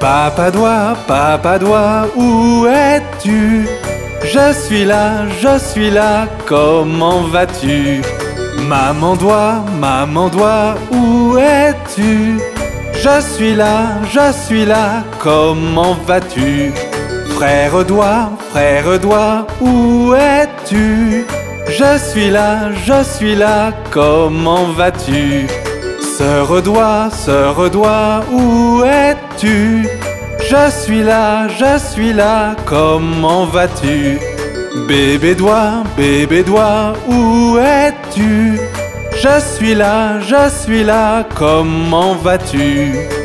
papa doigt, où es-tu? Je suis là, comment vas-tu? Maman doigt, où es-tu? Je suis là, comment vas-tu? Frère doigt, où es-tu? Je suis là, comment vas-tu? Sœur doigt, où es-tu? Je suis là, comment vas-tu? Bébé doigt, où es-tu? Je suis là, comment vas-tu?